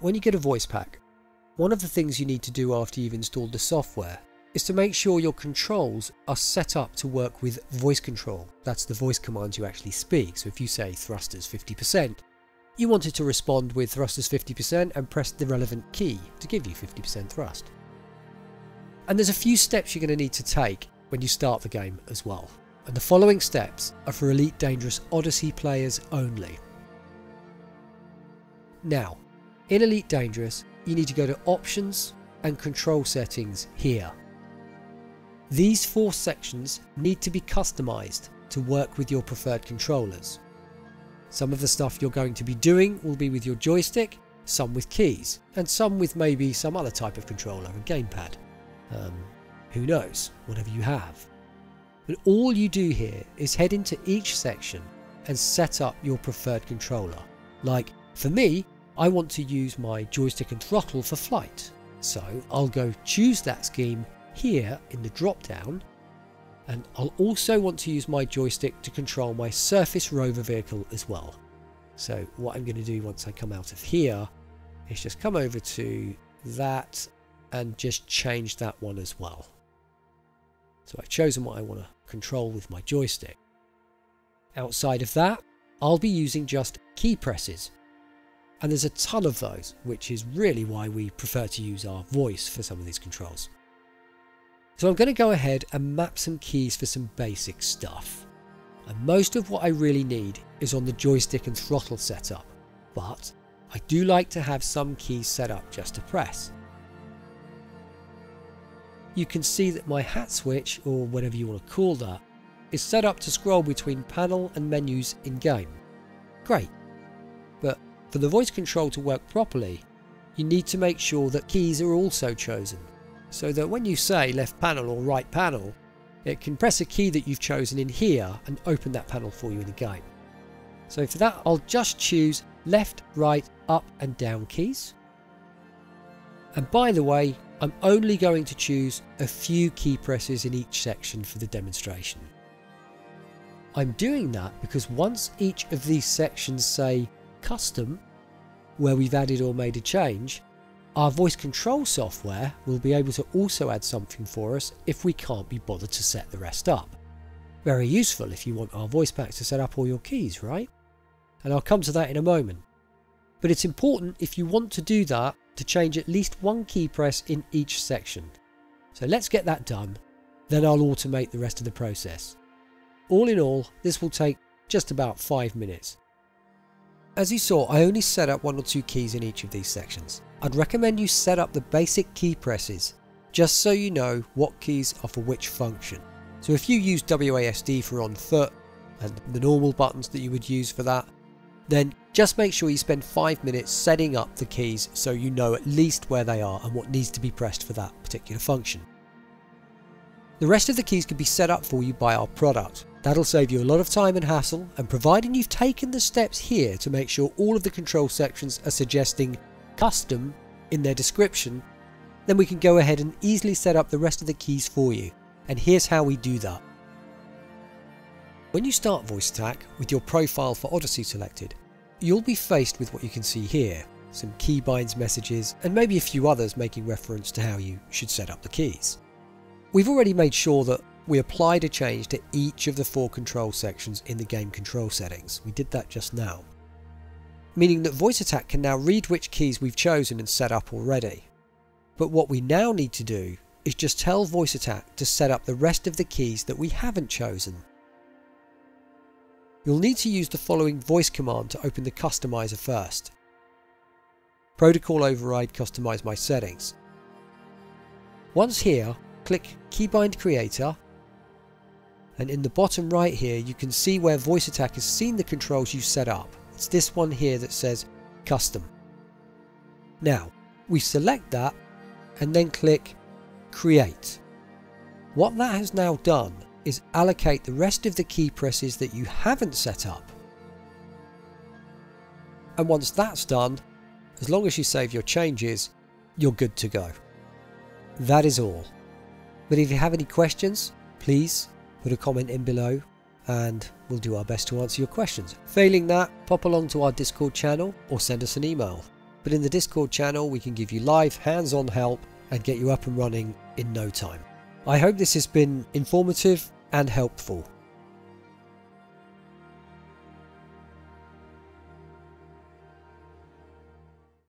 When you get a VoicePack, one of the things you need to do after you've installed the software is to make sure your controls are set up to work with voice control. That's the voice commands you actually speak. So if you say thrusters 50%, you want it to respond with thrusters 50% and press the relevant key to give you 50% thrust. And there's a few steps you're going to need to take when you start the game as well. And the following steps are for Elite Dangerous Odyssey players only. Now, in Elite Dangerous, you need to go to Options and Control Settings here. These four sections need to be customized to work with your preferred controllers. Some of the stuff you're going to be doing will be with your joystick, some with keys, and some with maybe some other type of controller, a gamepad. Who knows, whatever you have. But all you do here is head into each section and set up your preferred controller. Like, for me, I want to use my joystick and throttle for flight, so I'll go choose that scheme here in the drop down, and I'll also want to use my joystick to control my surface rover vehicle as well. So what I'm going to do once I come out of here is just come over to that and just change that one as well. So I've chosen what I want to control with my joystick. Outside of that, I'll be using just key presses. And there's a ton of those, which is really why we prefer to use our voice for some of these controls. So I'm going to go ahead and map some keys for some basic stuff. And most of what I really need is on the joystick and throttle setup, but I do like to have some keys set up just to press. You can see that my hat switch, or whatever you want to call that, is set up to scroll between panel and menus in game. Great. But for the voice control to work properly, you need to make sure that keys are also chosen, so that when you say left panel or right panel, it can press a key that you've chosen in here and open that panel for you in the game. So for that, I'll just choose left, right, up and down keys. And by the way, I'm only going to choose a few key presses in each section for the demonstration. I'm doing that because once each of these sections say custom, where we've added or made a change, our voice control software will be able to also add something for us if we can't be bothered to set the rest up. Very useful if you want our voice packs to set up all your keys, right? And I'll come to that in a moment. But it's important, if you want to do that, to change at least one key press in each section. So let's get that done, then I'll automate the rest of the process. All in all, this will take just about 5 minutes. As you saw, I only set up one or two keys in each of these sections. I'd recommend you set up the basic key presses, just so you know what keys are for which function. So if you use WASD for on foot, and the normal buttons that you would use for that, then just make sure you spend 5 minutes setting up the keys so you know at least where they are and what needs to be pressed for that particular function. The rest of the keys can be set up for you by our product. That'll save you a lot of time and hassle, and providing you've taken the steps here to make sure all of the control sections are suggesting custom in their description, then we can go ahead and easily set up the rest of the keys for you. And here's how we do that. When you start VoiceAttack with your profile for Odyssey selected, you'll be faced with what you can see here, some key binds messages and maybe a few others making reference to how you should set up the keys. We've already made sure that we applied a change to each of the four control sections in the game control settings. We did that just now, meaning that VoiceAttack can now read which keys we've chosen and set up already. But what we now need to do is just tell VoiceAttack to set up the rest of the keys that we haven't chosen. You'll need to use the following voice command to open the customizer first. Protocol override customize my settings. Once here, click Keybind Creator, and in the bottom right here you can see where VoiceAttack has seen the controls you set up. It's this one here that says Custom. Now we select that and then click Create. What that has now done is allocate the rest of the key presses that you haven't set up. And once that's done, as long as you save your changes, you're good to go. That is all. But if you have any questions, please put a comment in below and we'll do our best to answer your questions. Failing that, pop along to our Discord channel or send us an email. But in the Discord channel, we can give you live, hands-on help and get you up and running in no time. I hope this has been informative and helpful.